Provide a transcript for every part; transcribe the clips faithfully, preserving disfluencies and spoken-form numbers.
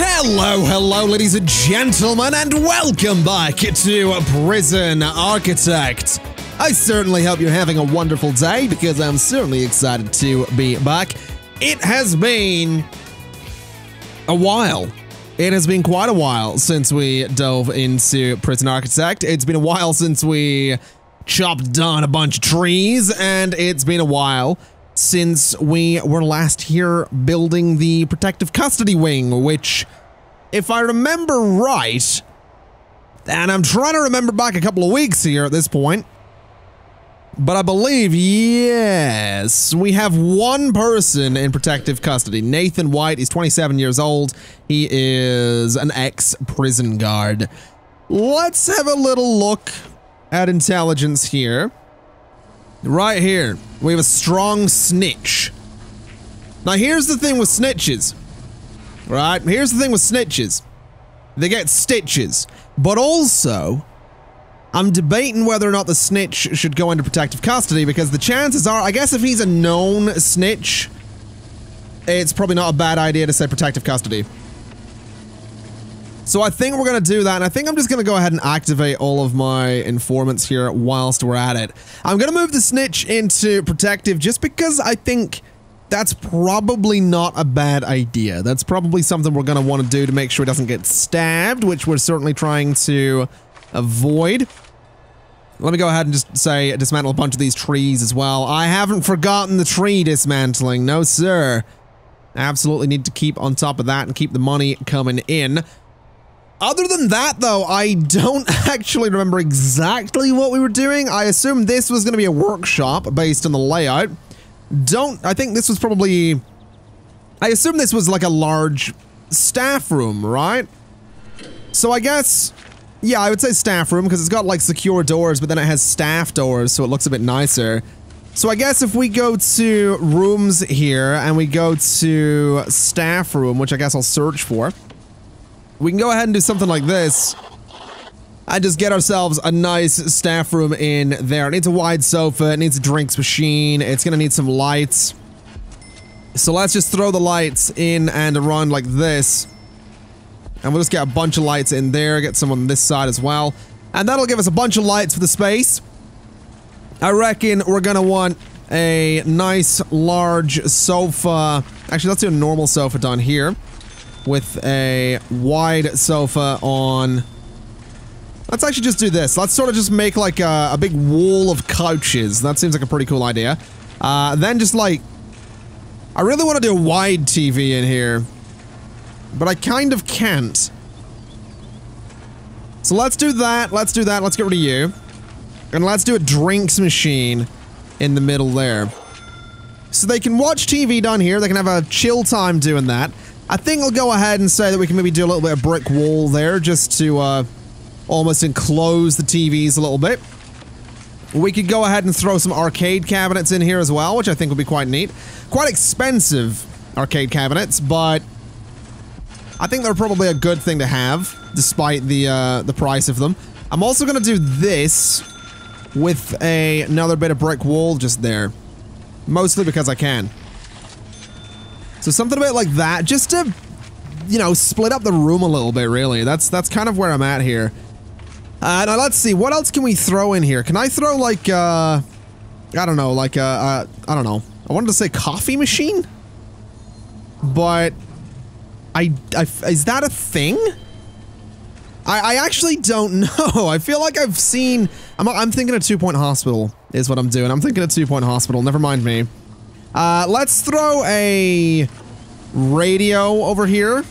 Hello, hello, ladies and gentlemen, and welcome back to Prison Architect. I certainly hope you're having a wonderful day, because I'm certainly excited to be back. It has been a while. It has been quite a while since we dove into Prison Architect. It's been a while since we chopped down a bunch of trees, and it's been a while since we were last here building the protective custody wing, which, if I remember right, and I'm trying to remember back a couple of weeks here at this point, but I believe, yes, we have one person in protective custody. Nathan White is twenty-seven years old. He is an ex-prison guard. Let's have a little look at intelligence here. Right here, we have a strong snitch. Now, here's the thing with snitches, right? Here's the thing with snitches. They get stitches. But also, I'm debating whether or not the snitch should go into protective custody, because the chances are, I guess if he's a known snitch, it's probably not a bad idea to say protective custody. So I think we're going to do that, and I think I'm just going to go ahead and activate all of my informants here whilst we're at it. I'm going to move the snitch into protective just because I think that's probably not a bad idea. That's probably something we're going to want to do to make sure it doesn't get stabbed, which we're certainly trying to avoid. Let me go ahead and just say dismantle a bunch of these trees as well. I haven't forgotten the tree dismantling. No, sir. Absolutely need to keep on top of that and keep the money coming in. Other than that, though, I don't actually remember exactly what we were doing. I assume this was going to be a workshop based on the layout. Don't... I think this was probably... I assume this was like a large staff room, right? So I guess... yeah, I would say staff room, because it's got like secure doors, but then it has staff doors, so it looks a bit nicer. So I guess if we go to rooms here, and we go to staff room, which I guess I'll search for, we can go ahead and do something like this and just get ourselves a nice staff room in there. It needs a wide sofa. It needs a drinks machine. It's going to need some lights. So let's just throw the lights in and around like this. And we'll just get a bunch of lights in there. Get some on this side as well. And that'll give us a bunch of lights for the space. I reckon we're going to want a nice large sofa. Actually, let's do a normal sofa down here, with a wide sofa on... let's actually just do this. Let's sort of just make like a, a big wall of couches. That seems like a pretty cool idea. Uh, then just like... I really want to do a wide T V in here, but I kind of can't. So let's do that. Let's do that. Let's get rid of you. And let's do a drinks machine in the middle there. So they can watch T V down here. They can have a chill time doing that. I think I'll go ahead and say that we can maybe do a little bit of brick wall there, just to uh, almost enclose the T Vs a little bit. We could go ahead and throw some arcade cabinets in here as well, which I think would be quite neat. Quite expensive arcade cabinets, but I think they're probably a good thing to have, despite the, uh, the price of them. I'm also going to do this with a, another bit of brick wall just there, mostly because I can. So something about like that, just to, you know, split up the room a little bit, really. That's that's kind of where I'm at here. Uh, now, let's see. What else can we throw in here? Can I throw, like, uh... I don't know, like, uh, uh... I don't know. I wanted to say coffee machine? But... I... I is that a thing? I, I actually don't know. I feel like I've seen... I'm, I'm thinking a two-point hospital is what I'm doing. I'm thinking a two-point hospital. Never mind me. Uh, let's throw a radio over here.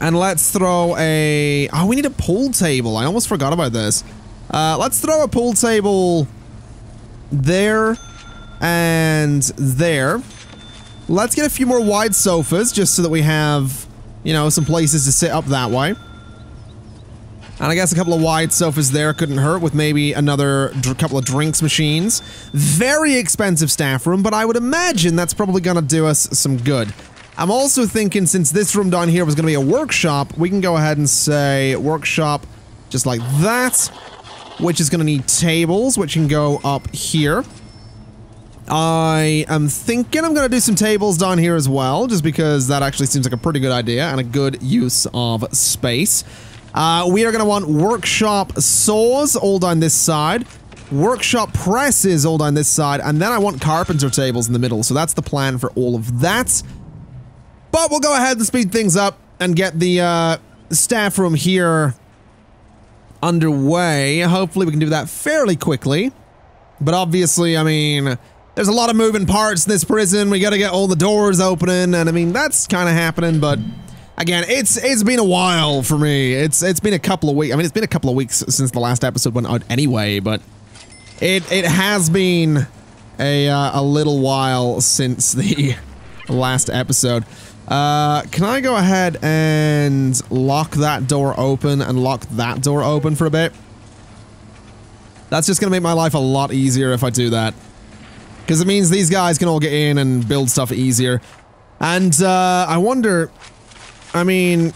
And let's throw a... oh, we need a pool table. I almost forgot about this. Uh, let's throw a pool table there and there. Let's get a few more wide sofas just so that we have, you know, some places to sit up that way. And I guess a couple of wide sofas there couldn't hurt, with maybe another dr- couple of drinks machines. Very expensive staff room, but I would imagine that's probably going to do us some good. I'm also thinking, since this room down here was going to be a workshop, we can go ahead and say workshop just like that, which is going to need tables, which can go up here. I am thinking I'm going to do some tables down here as well, just because that actually seems like a pretty good idea and a good use of space. Uh, we are going to want workshop saws all down this side, workshop presses all down this side, and then I want carpenter tables in the middle. So that's the plan for all of that. But we'll go ahead and speed things up and get the uh, staff room here underway. Hopefully we can do that fairly quickly. But obviously, I mean, there's a lot of moving parts in this prison. We got to get all the doors opening, and I mean, that's kind of happening, but again, it's it's been a while for me. It's it's been a couple of weeks. I mean, it's been a couple of weeks since the last episode went out anyway, but it it has been a uh, a little while since the last episode. Uh, can I go ahead and lock that door open and lock that door open for a bit? That's just going to make my life a lot easier if I do that, because it means these guys can all get in and build stuff easier. And uh, I wonder, I mean,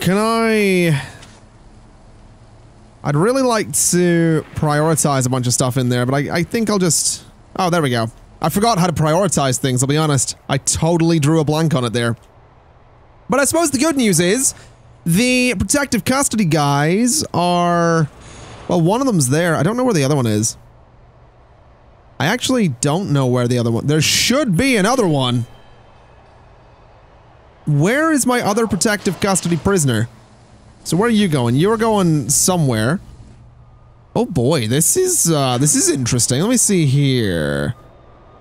can I... I'd really like to prioritize a bunch of stuff in there, but I, I think I'll just... Oh, there we go. I forgot how to prioritize things, I'll be honest. I totally drew a blank on it there. But I suppose the good news is, the protective custody guys are... Well, one of them's there. I don't know where the other one is. I actually don't know where the other one... There should be another one. Where is my other protective custody prisoner? So where are you going? You're going somewhere. Oh boy, this is, uh, this is interesting. Let me see here.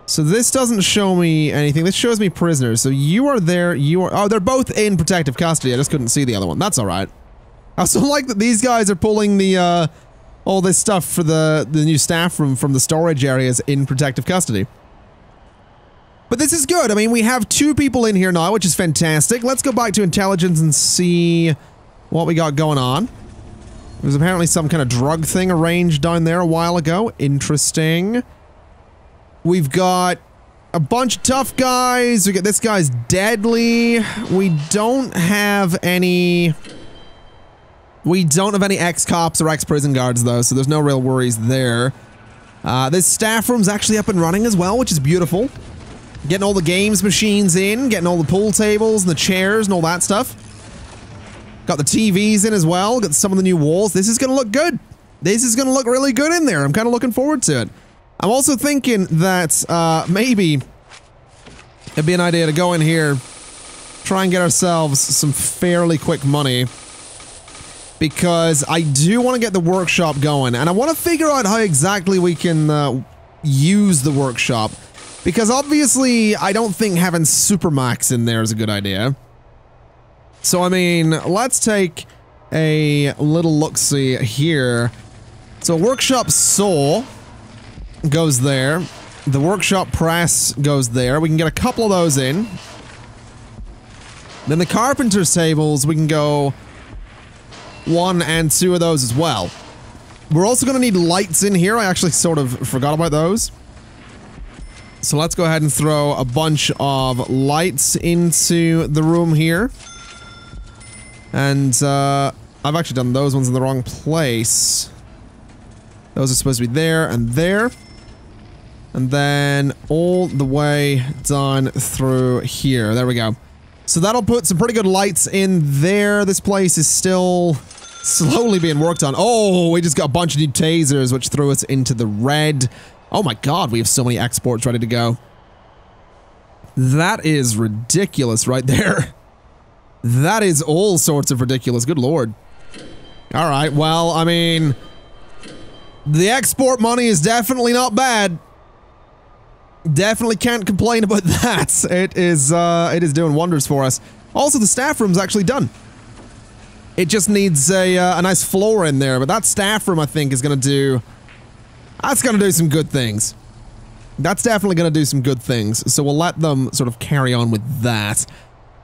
So this doesn't show me anything. This shows me prisoners. So you are there, you are... Oh, they're both in protective custody. I just couldn't see the other one. That's all right. I also like that these guys are pulling the, uh, all this stuff for the, the new staff room from the storage areas in protective custody. But this is good. I mean, we have two people in here now, which is fantastic. Let's go back to intelligence and see what we got going on. There's apparently some kind of drug thing arranged down there a while ago. Interesting. We've got a bunch of tough guys. We got this guy's deadly. We don't have any... We don't have any ex-cops or ex-prison guards, though, so there's no real worries there. Uh, this staff room's actually up and running as well, which is beautiful. Getting all the games machines in, getting all the pool tables and the chairs and all that stuff. Got the T Vs in as well, got some of the new walls. This is going to look good. This is going to look really good in there. I'm kind of looking forward to it. I'm also thinking that uh, maybe it'd be an idea to go in here, try and get ourselves some fairly quick money, because I do want to get the workshop going, and I want to figure out how exactly we can uh, use the workshop, because obviously I don't think having Supermax in there is a good idea. So I mean, let's take a little look-see here. So workshop saw goes there, the workshop press goes there, we can get a couple of those in. Then the carpenter's tables, we can go one and two of those as well. We're also going to need lights in here. I actually sort of forgot about those. So let's go ahead and throw a bunch of lights into the room here. And uh, I've actually done those ones in the wrong place. Those are supposed to be there and there. And then all the way down through here. There we go. So that'll put some pretty good lights in there. This place is still slowly being worked on. Oh, we just got a bunch of new tasers, which threw us into the red. Oh my god, we have so many exports ready to go. That is ridiculous right there. That is all sorts of ridiculous. Good lord. All right, well, I mean, the export money is definitely not bad. Definitely can't complain about that. It is, uh, it is doing wonders for us. Also, the staff room's actually done. It just needs a, uh, a nice floor in there, but that staff room, I think, is gonna do... That's gonna do some good things. That's definitely gonna do some good things, so we'll let them sort of carry on with that.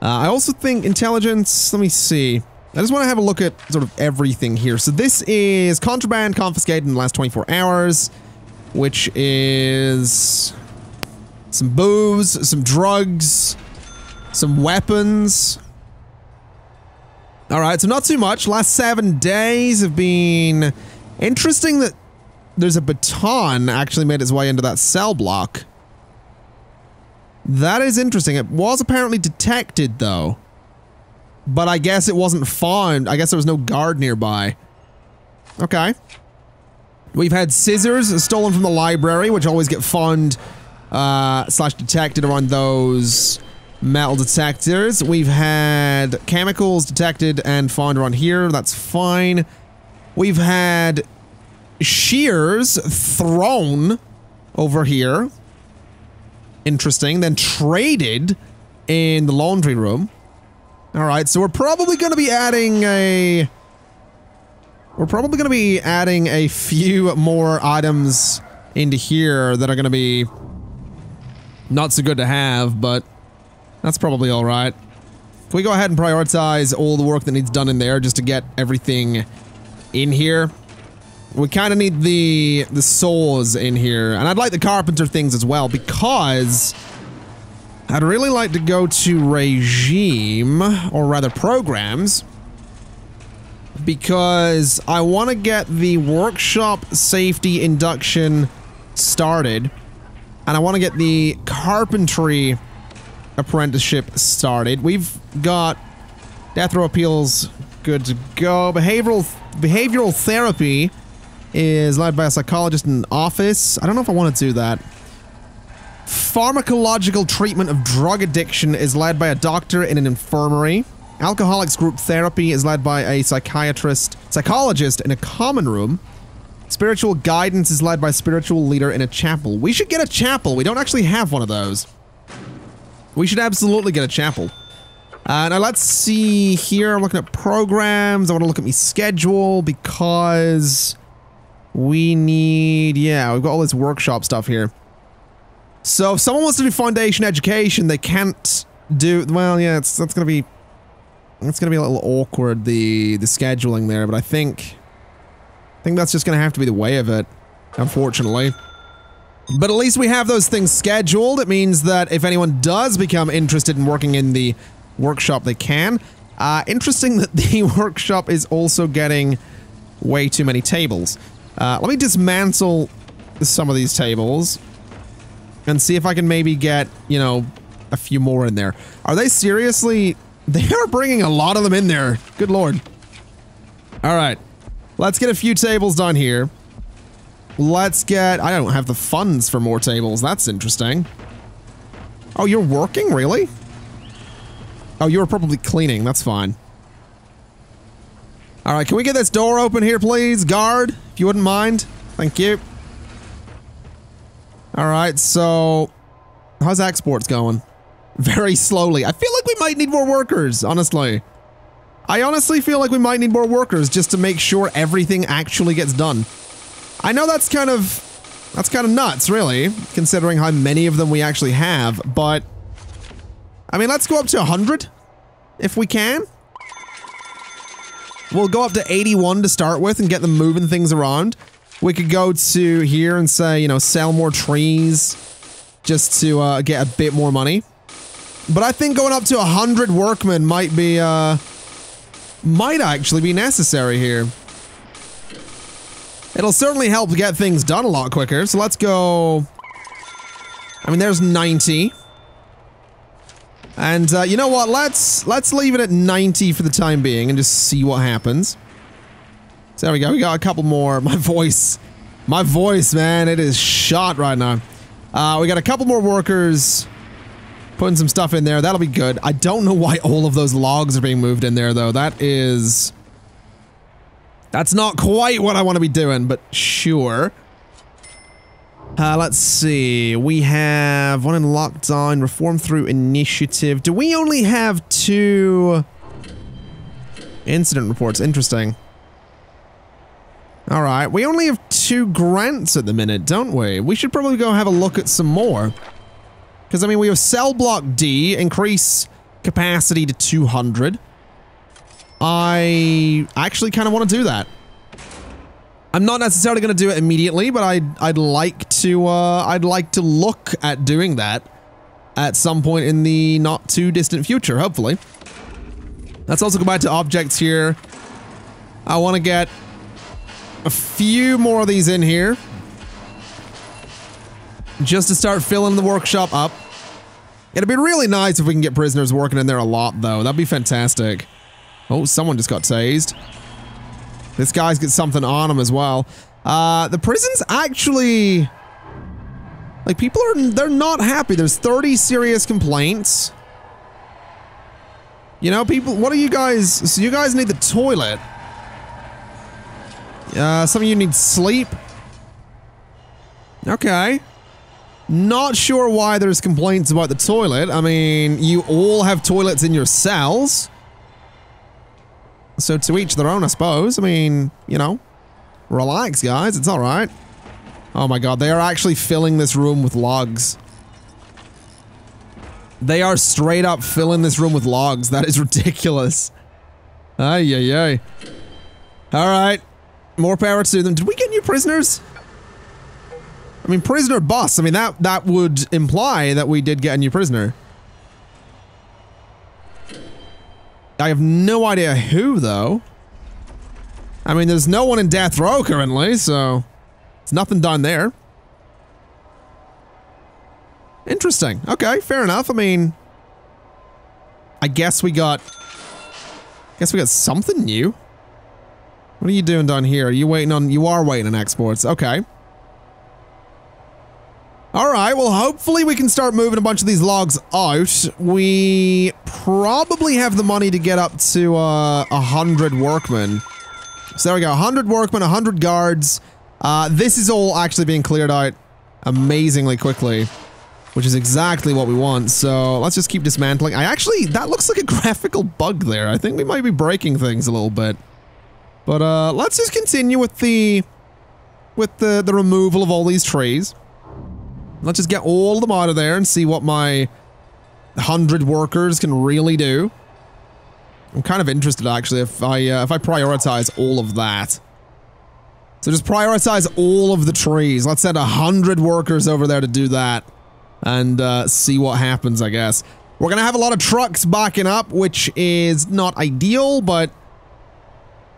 Uh, I also think intelligence... Let me see. I just want to have a look at sort of everything here. So this is contraband confiscated in the last twenty-four hours, which is... some booze, some drugs, some weapons. Alright, so not too much. Last seven days have been... Interesting that there's a baton actually made its way into that cell block. That is interesting. It was apparently detected, though. But I guess it wasn't found. I guess there was no guard nearby. Okay. We've had scissors stolen from the library, which always get found uh, slash detected around those metal detectors. We've had chemicals detected and found around here. That's fine. We've had shears thrown over here. Interesting. Then traded in the laundry room. All right, so we're probably going to be adding a... We're probably going to be adding a few more items into here that are going to be not so good to have, but that's probably all right. Can we go ahead and prioritize all the work that needs done in there just to get everything in here? We kind of need the the saws in here, and I'd like the carpenter things as well, because I'd really like to go to regime, or rather programs, because I want to get the workshop safety induction started, and I want to get the carpentry apprenticeship started. We've got death row appeals good to go. Behavioral behavioral therapy is led by a psychologist in an office. I don't know if I want to do that. Pharmacological treatment of drug addiction is led by a doctor in an infirmary. Alcoholics group therapy is led by a psychiatrist, psychologist in a common room. Spiritual guidance is led by a spiritual leader in a chapel. We should get a chapel. We don't actually have one of those. We should absolutely get a chapel. Uh, now let's see here. I'm looking at programs. I want to look at my schedule because we need, yeah, we've got all this workshop stuff here. So if someone wants to do foundation education, they can't do, well, yeah, it's, that's going to be... It's going to be a little awkward, the the scheduling there, but I think I think that's just going to have to be the way of it, unfortunately. But at least we have those things scheduled. It means that if anyone does become interested in working in the workshop, they can. Uh, interesting that the workshop is also getting way too many tables. Uh, let me dismantle some of these tables and see if I can maybe get, you know, a few more in there. Are they seriously... They are bringing a lot of them in there. Good lord. Alright. Let's get a few tables done here. Let's get... I don't have the funds for more tables. That's interesting. Oh, you're working? Really? Oh, you were probably cleaning. That's fine. Alright, can we get this door open here, please? Guard, if you wouldn't mind. Thank you. Alright, so... How's exports going? Very slowly. I feel like we might need more workers, honestly. I honestly feel like we might need more workers just to make sure everything actually gets done. I know that's kind of... That's kind of nuts, really, considering how many of them we actually have, but... I mean, let's go up to one hundred, if we can. We'll go up to eighty-one to start with and get them moving things around. We could go to here and say, you know, sell more trees just to uh, get a bit more money. But I think going up to one hundred workmen might be, uh... might actually be necessary here. It'll certainly help get things done a lot quicker, so let's go... I mean, there's ninety. And, uh, you know what, let's, let's leave it at ninety for the time being and just see what happens. So there we go, we got a couple more. My voice. My voice, man, it is shot right now. Uh, we got a couple more workers... Putting some stuff in there, that'll be good. I don't know why all of those logs are being moved in there, though. That is... That's not quite what I want to be doing, but sure. Uh, let's see. We have one in lockdown, reform through initiative. Do we only have two... incident reports? Interesting. Alright, we only have two grants at the minute, don't we? We should probably go have a look at some more. Because, I mean, we have cell block D, increase capacity to two hundred. I actually kind of want to do that. I'm not necessarily going to do it immediately, but I'd, I'd like to, uh, I'd like to look at doing that at some point in the not-too-distant future, hopefully. Let's also go back to objects here. I want to get a few more of these in here just to start filling the workshop up. It'd be really nice if we can get prisoners working in there a lot, though. That'd be fantastic. Oh, someone just got tased. This guy's got something on him as well. Uh, the prison's actually... Like, people are... They're not happy. There's thirty serious complaints. You know, people... What are you guys... So you guys need the toilet. Uh, some of you need sleep. Okay. Not sure why there's complaints about the toilet. I mean, you all have toilets in your cells. So to each their own, I suppose. I mean, you know, relax, guys. It's all right. Oh my God, they are actually filling this room with logs. They are straight up filling this room with logs. That is ridiculous. Ay, ay, ay. All right. More power to them. Did we get new prisoners? I mean, prisoner bus. I mean, that, that would imply that we did get a new prisoner. I have no idea who, though. I mean, there's no one in death row currently, so... There's nothing done there. Interesting. Okay, fair enough. I mean... I guess we got... I guess we got something new. What are you doing down here? Are you waiting on... You are waiting on exports. Okay. Alright, well hopefully we can start moving a bunch of these logs out. We probably have the money to get up to uh, one hundred workmen. So there we go, one hundred workmen, one hundred guards. Uh, this is all actually being cleared out amazingly quickly, which is exactly what we want. So let's just keep dismantling. I actually, that looks like a graphical bug there. I think we might be breaking things a little bit. But uh, let's just continue with the, with the, the removal of all these trees. Let's just get all of them out of there and see what my hundred workers can really do. I'm kind of interested, actually, if I uh, if I prioritize all of that. So just prioritize all of the trees. Let's send a hundred workers over there to do that and uh, see what happens, I guess. We're going to have a lot of trucks backing up, which is not ideal, but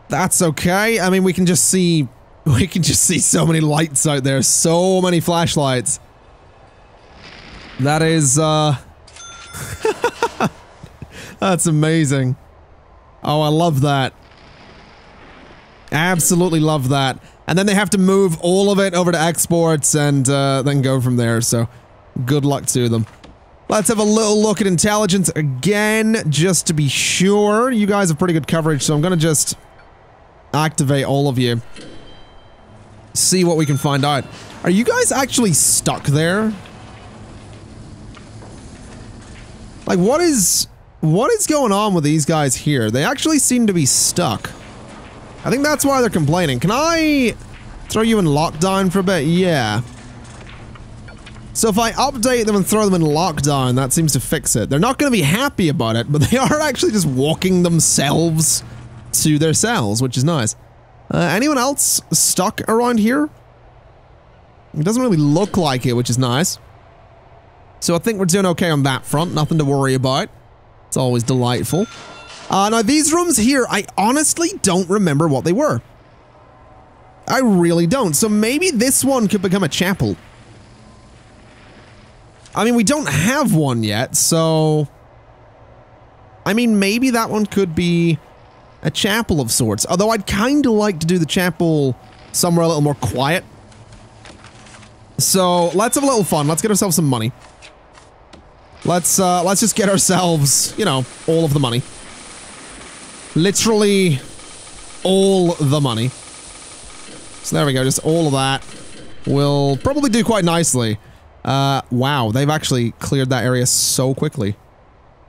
that's okay. I mean, we can just see, we can just see so many lights out there, so many flashlights. That is, uh... That's amazing. Oh, I love that. Absolutely love that. And then they have to move all of it over to exports and uh, then go from there, so good luck to them. Let's have a little look at intelligence again, just to be sure. You guys have pretty good coverage, so I'm gonna just activate all of you. See what we can find out. Are you guys actually stuck there? Like, what is, what is going on with these guys here? They actually seem to be stuck. I think that's why they're complaining. Can I throw you in lockdown for a bit? Yeah. So if I update them and throw them in lockdown, that seems to fix it. They're not going to be happy about it, but they are actually just walking themselves to their cells, which is nice. Uh, anyone else stuck around here? It doesn't really look like it, which is nice. So I think we're doing okay on that front. Nothing to worry about. It's always delightful. Uh, now, these rooms here, I honestly don't remember what they were. I really don't. So maybe this one could become a chapel. I mean, we don't have one yet, so... I mean, maybe that one could be a chapel of sorts. Although I'd kind of like to do the chapel somewhere a little more quiet. So let's have a little fun. Let's get ourselves some money. Let's, uh, let's just get ourselves, you know, all of the money. Literally all the money. So there we go, just all of that. We'll probably do quite nicely. Uh, wow, they've actually cleared that area so quickly.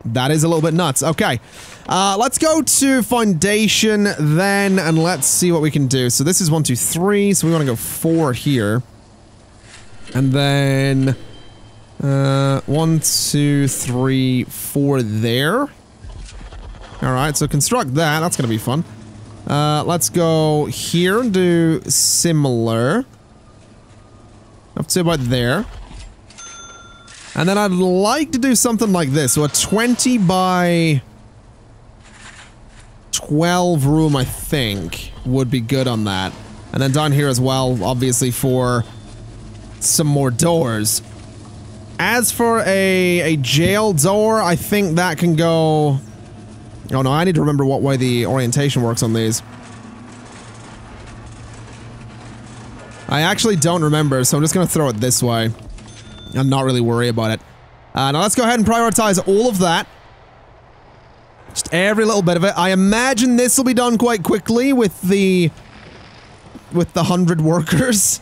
That is a little bit nuts. Okay, uh, let's go to Foundation then, and let's see what we can do. So this is one, two, three, so we want to go four here. And then... Uh, one, two, three, four there. Alright, so construct that. That's gonna be fun. Uh, let's go here and do similar. Up to about there. And then I'd like to do something like this. So a twenty by twelve room, I think, would be good on that. And then down here as well, obviously, for some more doors. As for a, a jail door, I think that can go... Oh no, I need to remember what way the orientation works on these. I actually don't remember, so I'm just going to throw it this way. I'm not really worried about it. Uh, now let's go ahead and prioritize all of that. Just every little bit of it. I imagine this will be done quite quickly with the... with the hundred workers.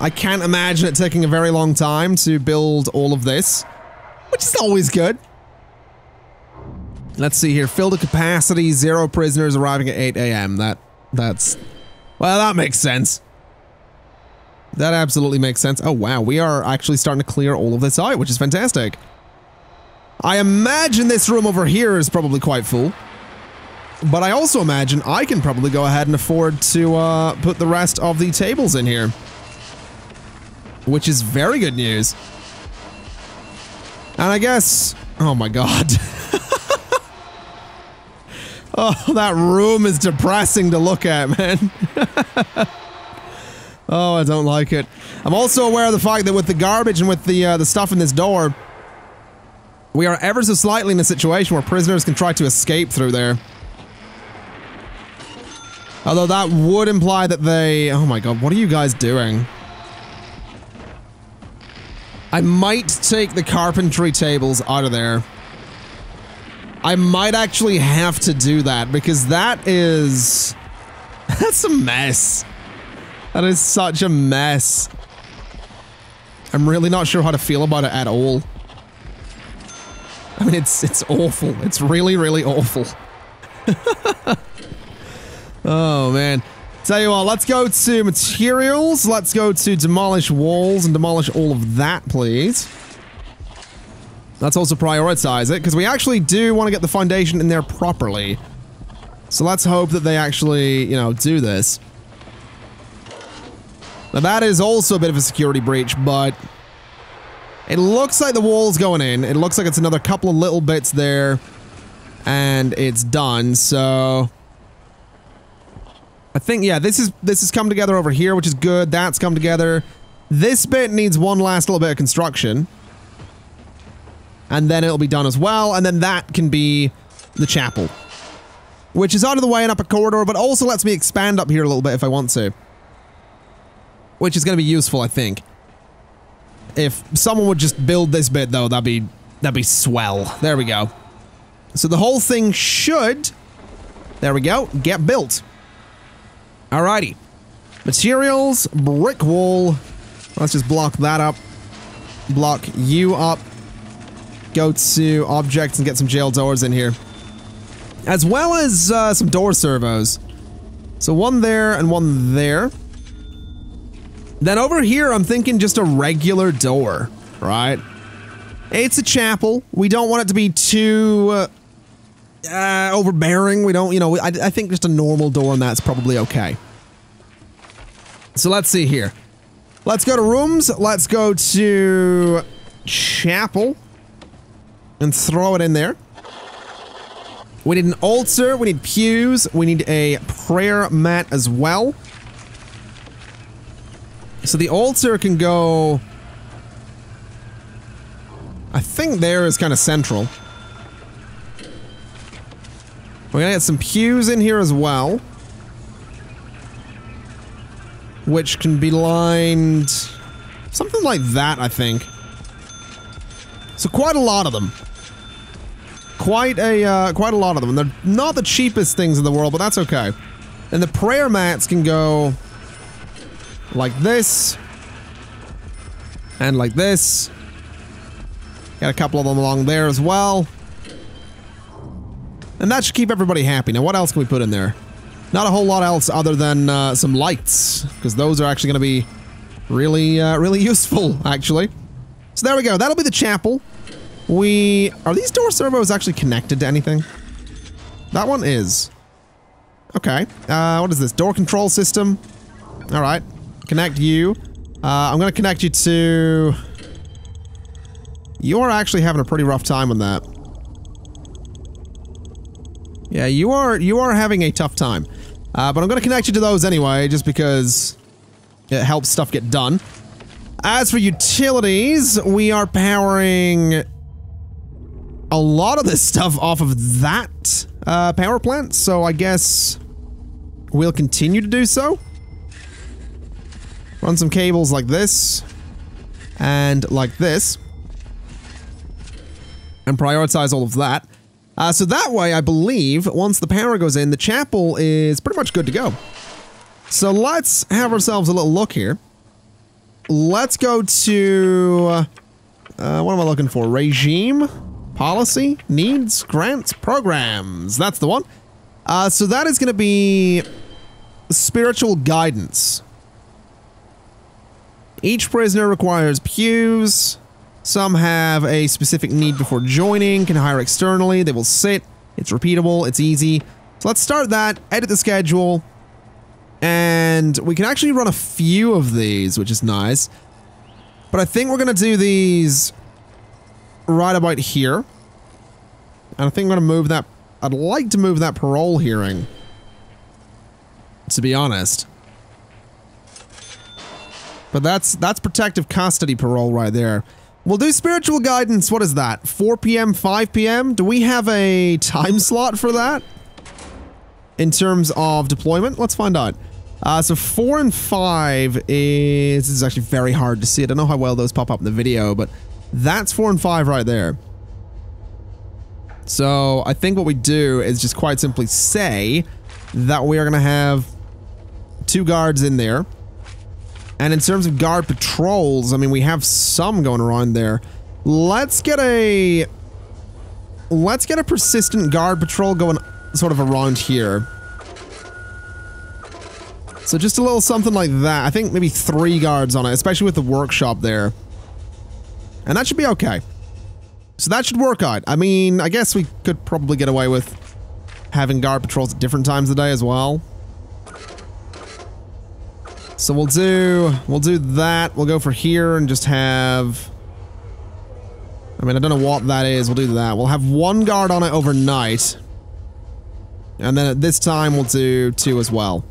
I can't imagine it taking a very long time to build all of this, which is always good. Let's see here. Fill to capacity, zero prisoners arriving at eight A M That, that's... Well, that makes sense. That absolutely makes sense. Oh, wow. We are actually starting to clear all of this out, which is fantastic. I imagine this room over here is probably quite full. But I also imagine I can probably go ahead and afford to uh, put the rest of the tables in here. Which is very good news. And I guess... Oh, my God. Oh, that room is depressing to look at, man. Oh, I don't like it. I'm also aware of the fact that with the garbage and with the uh, the stuff in this door, we are ever so slightly in a situation where prisoners can try to escape through there. Although that would imply that they... Oh my god, what are you guys doing? I might take the carpentry tables out of there. I might actually have to do that, because that is... That's a mess. That is such a mess. I'm really not sure how to feel about it at all. I mean, it's it's awful. It's really, really awful. Oh, man. Tell you what, let's go to materials. Let's go to demolish walls and demolish all of that, please. Let's also prioritize it, because we actually do want to get the foundation in there properly. So let's hope that they actually, you know, do this. Now that is also a bit of a security breach, but... It looks like the wall's going in. It looks like it's another couple of little bits there. And it's done, so... I think, yeah, this is this has come together over here, which is good. That's come together. This bit needs one last little bit of construction. And then it'll be done as well, and then that can be the chapel. Which is out of the way and up a corridor, but also lets me expand up here a little bit if I want to. Which is going to be useful, I think. If someone would just build this bit, though, that'd be, that'd be swell. There we go. So the whole thing should, there we go, get built. Alrighty. Materials, brick wall. Let's just block that up. Block you up. Go to objects and get some jail doors in here. As well as uh, some door servos. So one there and one there. Then over here, I'm thinking just a regular door, right? It's a chapel. We don't want it to be too uh, uh, overbearing. We don't, you know, I, I think just a normal door and that's probably okay. So let's see here. Let's go to rooms. Let's go to chapel. And throw it in there. We need an altar, we need pews, we need a prayer mat as well. So the altar can go... I think there is kind of central. We're gonna get some pews in here as well. Which can be lined... something like that, I think. So quite a lot of them. Quite a, uh, quite a lot of them. They're not the cheapest things in the world, but that's okay. And the prayer mats can go... like this. And like this. Got a couple of them along there as well. And that should keep everybody happy. Now what else can we put in there? Not a whole lot else other than uh, some lights. Because those are actually going to be really, uh, really useful, actually. So there we go. That'll be the chapel. We... Are these door servos actually connected to anything? That one is. Okay. Uh, what is this? Door control system. Alright. Connect you. Uh, I'm gonna connect you to... You are actually having a pretty rough time on that. Yeah, you are, you are having a tough time. Uh, but I'm going to connect you to those anyway, just because it helps stuff get done. As for utilities, we are powering a lot of this stuff off of that uh, power plant, so I guess we'll continue to do so. Run some cables like this, and like this, and prioritize all of that. Uh, so that way, I believe, once the power goes in, the chapel is pretty much good to go. So let's have ourselves a little look here. Let's go to... Uh, what am I looking for? Regime? Policy? Needs? Grants? Programs? That's the one. Uh, so that is going to be... Spiritual Guidance. Each prisoner requires pews. Some have a specific need before joining, can hire externally, they will sit. It's repeatable, it's easy. So let's start that, edit the schedule, and we can actually run a few of these, which is nice. But I think we're going to do these right about here. And I think I'm going to move that... I'd like to move that parole hearing, to be honest. But that's, that's protective custody parole right there. We'll do spiritual guidance. What is that? four p m, five p m? Do we have a time slot for that? In terms of deployment? Let's find out. Uh, so four and five is... This is actually very hard to see. I don't know how well those pop up in the video, but that's four and five right there. So I think what we do is just quite simply say that we are going to have two guards in there. And in terms of guard patrols, I mean, we have some going around there. Let's get a... Let's get a persistent guard patrol going sort of around here. So just a little something like that. I think maybe three guards on it, especially with the workshop there. And that should be okay. So that should work out. I mean, I guess we could probably get away with having guard patrols at different times of the day as well. So we'll do, we'll do that, we'll go for here and just have... I mean, I don't know what that is, we'll do that. We'll have one guard on it overnight. And then at this time, we'll do two as well.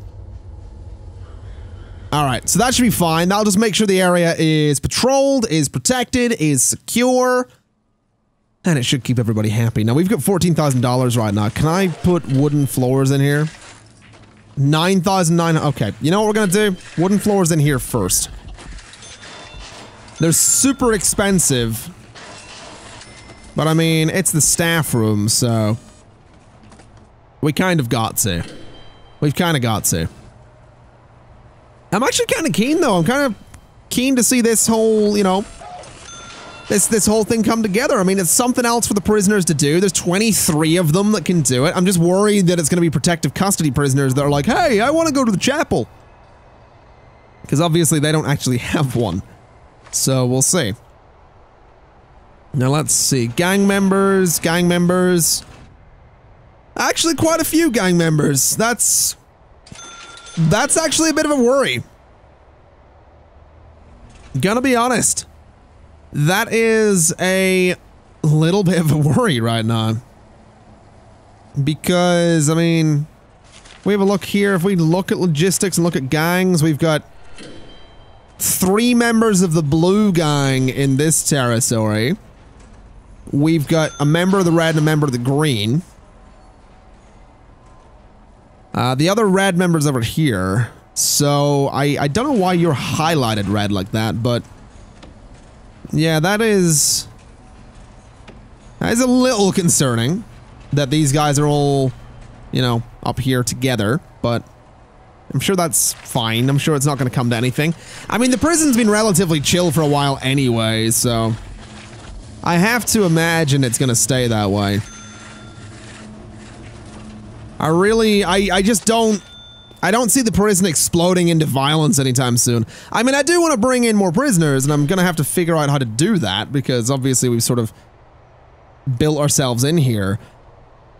Alright, so that should be fine. That'll just make sure the area is patrolled, is protected, is secure. And it should keep everybody happy. Now, we've got fourteen thousand dollars right now. Can I put wooden floors in here? nine thousand nine hundred dollars. Okay, you know what we're going to do? Wooden floors in here first. They're super expensive. But I mean, it's the staff room, so... We kind of got to. We've kind of got to. I'm actually kind of keen, though. I'm kind of keen to see this whole, you know... This, this whole thing come together. I mean, it's something else for the prisoners to do. There's twenty-three of them that can do it. I'm just worried that it's going to be protective custody prisoners that are like, hey, I want to go to the chapel. Because obviously they don't actually have one. So we'll see. Now let's see. Gang members, gang members. Actually quite a few gang members. That's... That's actually a bit of a worry. Gonna be honest. That is a little bit of a worry right now. Because, I mean, we have a look here. If we look at logistics and look at gangs, we've got three members of the blue gang in this territory. We've got a member of the red and a member of the green. Uh, the other red member's over here. So, I, I don't know why you're highlighted red like that, but... Yeah, that is... That is a little concerning that these guys are all, you know, up here together, but I'm sure that's fine. I'm sure it's not going to come to anything. I mean, the prison's been relatively chill for a while anyway, so... I have to imagine it's going to stay that way. I really... I, I just don't... I don't see the prison exploding into violence anytime soon. I mean, I do want to bring in more prisoners, and I'm going to have to figure out how to do that, because obviously we've sort of built ourselves in here.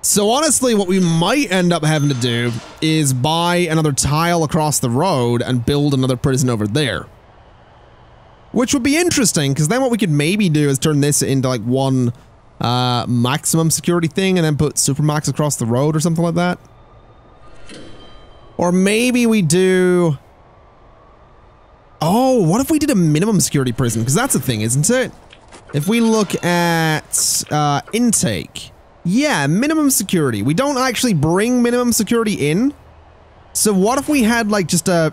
So honestly, what we might end up having to do is buy another tile across the road and build another prison over there. Which would be interesting, because then what we could maybe do is turn this into like one uh, maximum security thing and then put Supermax across the road or something like that. Or maybe we do... Oh, what if we did a minimum security prison? Because that's a thing, isn't it? If we look at uh, intake. Yeah, minimum security. We don't actually bring minimum security in. So what if we had like just a,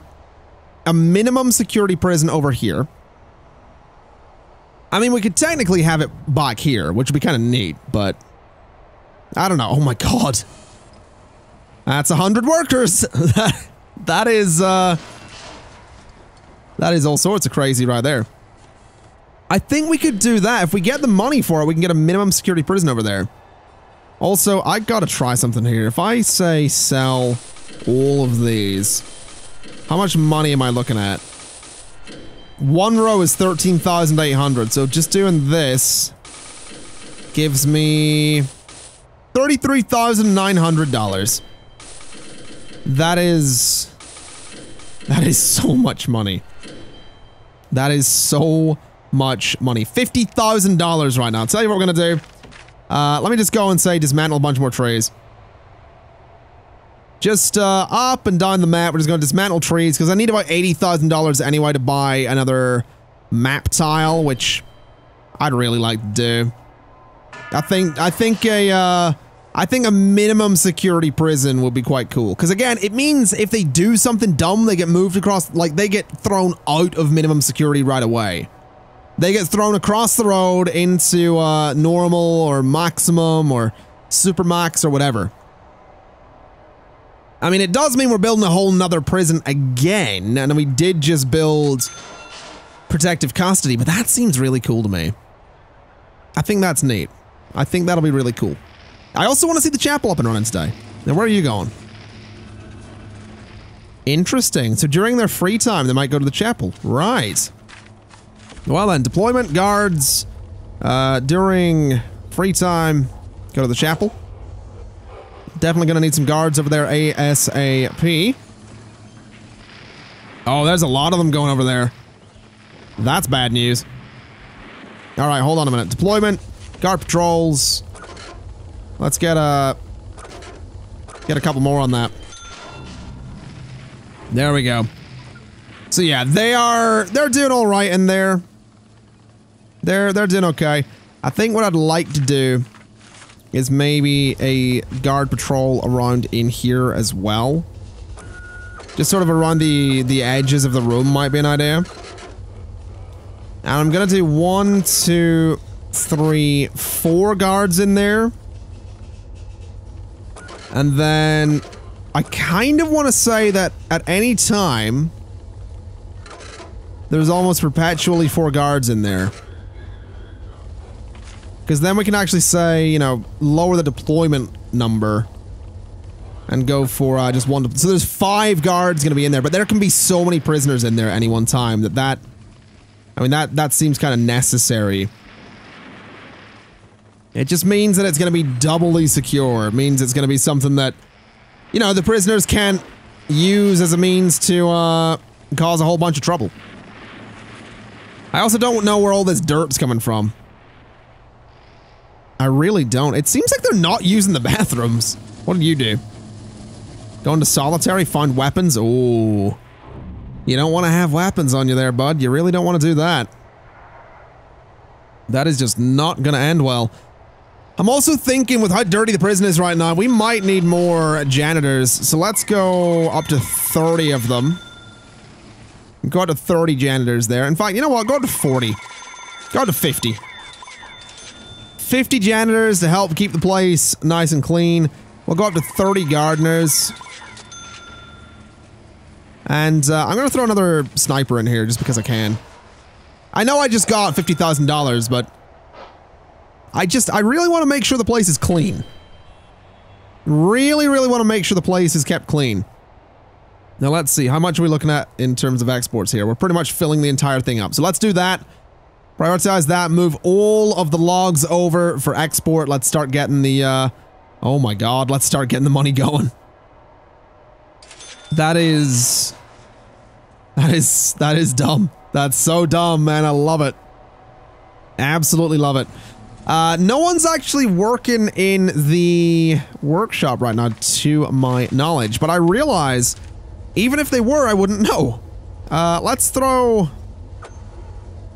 a minimum security prison over here? I mean, we could technically have it back here, which would be kind of neat, but I don't know. Oh my God. That's a hundred workers. that, that is... Uh, That is all sorts of crazy right there. I think we could do that. If we get the money for it, we can get a minimum security prison over there. Also, I gotta try something here. If I say sell all of these, how much money am I looking at? One row is thirteen thousand eight hundred. So just doing this gives me thirty-three thousand nine hundred dollars. That is... That is so much money. That is so much money. fifty thousand dollars right now. I'll tell you what we're going to do. Uh, let me just go and say dismantle a bunch more trees. Just uh, up and down the map. We're just going to dismantle trees because I need about eighty thousand dollars anyway to buy another map tile, which I'd really like to do. I think I think a uh, I think a minimum security prison would be quite cool. Because again, it means if they do something dumb, they get moved across, like they get thrown out of minimum security right away. They get thrown across the road into uh, normal or maximum or super max or whatever. I mean, it does mean we're building a whole nother prison again. And we did just build protective custody, but that seems really cool to me. I think that's neat. I think that'll be really cool. I also want to see the chapel up and running today. Now, where are you going? Interesting. So during their free time, they might go to the chapel. Right. Well then, deployment guards uh, during free time, go to the chapel. Definitely going to need some guards over there ASAP. Oh, there's a lot of them going over there. That's bad news. All right, hold on a minute. Deployment, guard patrols. Let's get a get a couple more on that. There we go. So yeah, they are they're doing all right in there. They're they're doing okay. I think what I'd like to do is maybe a guard patrol around in here as well. Just sort of around the the edges of the room might be an idea. And I'm gonna do one, two, three, four guards in there. And then I kind of want to say that at any time, there's almost perpetually four guards in there. Because then we can actually say, you know, lower the deployment number and go for uh, just one. So there's five guards going to be in there, but there can be so many prisoners in there at any one time that that, I mean, that, that seems kind of necessary. It just means that it's going to be doubly secure. It means it's going to be something that, you know, the prisoners can't use as a means to uh, cause a whole bunch of trouble. I also don't know where all this dirt's coming from. I really don't. It seems like they're not using the bathrooms. What did you do? Go into solitary, find weapons? Ooh. You don't want to have weapons on you there, bud. You really don't want to do that. That is just not going to end well. I'm also thinking with how dirty the prison is right now, we might need more janitors. So let's go up to thirty of them. Go up to thirty janitors there. In fact, you know what? Go up to forty. Go up to fifty. fifty janitors to help keep the place nice and clean. We'll go up to thirty gardeners. And uh, I'm going to throw another sniper in here just because I can. I know I just got fifty thousand dollars, but... I just, I really want to make sure the place is clean. Really, really want to make sure the place is kept clean. Now let's see, how much are we looking at in terms of exports here? We're pretty much filling the entire thing up. So let's do that. Prioritize that, move all of the logs over for export. Let's start getting the, uh, oh my God, let's start getting the money going. That is, that is, that is dumb. That's so dumb, man. I love it. Absolutely love it. Uh, no one's actually working in the workshop right now, to my knowledge, but I realize Even if they were, I wouldn't know. Uh, let's throw...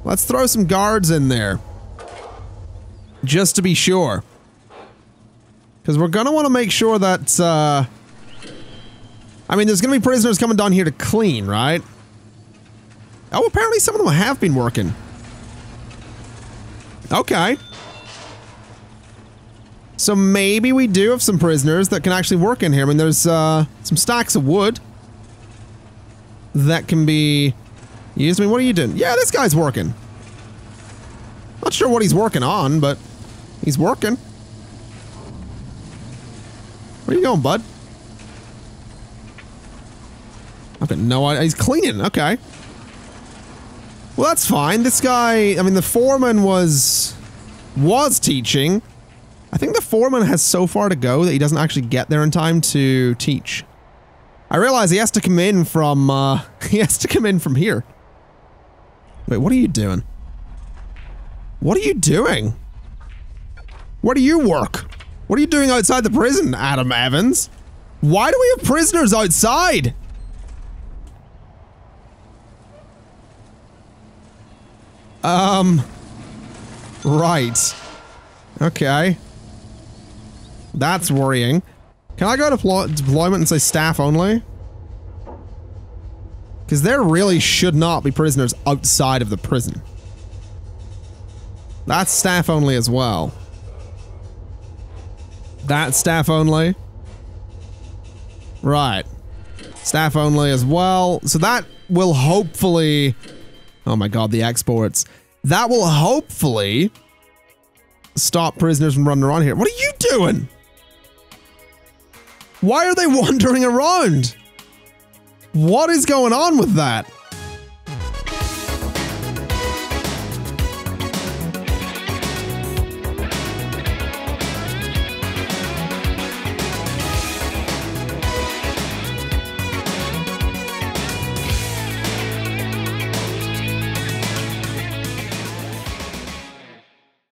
Let's throw some guards in there. Just to be sure. Because we're gonna want to make sure that, uh... I mean, there's gonna be prisoners coming down here to clean, right? Oh, apparently some of them have been working. Okay. So maybe we do have some prisoners that can actually work in here. I mean, there's, uh, some stacks of wood that can be used. I mean, what are you doing? Yeah, this guy's working. Not sure what he's working on, but he's working. Where are you going, bud? I've got no idea. He's cleaning. Okay. Well, that's fine. This guy, I mean, the foreman was, was teaching. I think the foreman has so far to go that he doesn't actually get there in time to teach. I realize he has to come in from, uh, he has to come in from here. Wait, what are you doing? What are you doing? Where do you work? What are you doing outside the prison, Adam Evans? Why do we have prisoners outside? Um, right. Okay. That's worrying. Can I go to deploy- deployment and say staff only? Because there really should not be prisoners outside of the prison. That's staff only as well. That's staff only. Right. Staff only as well. So that will hopefully... Oh my god, the exports. That will hopefully... stop prisoners from running around here. What are you doing? Why are they wandering around? What is going on with that?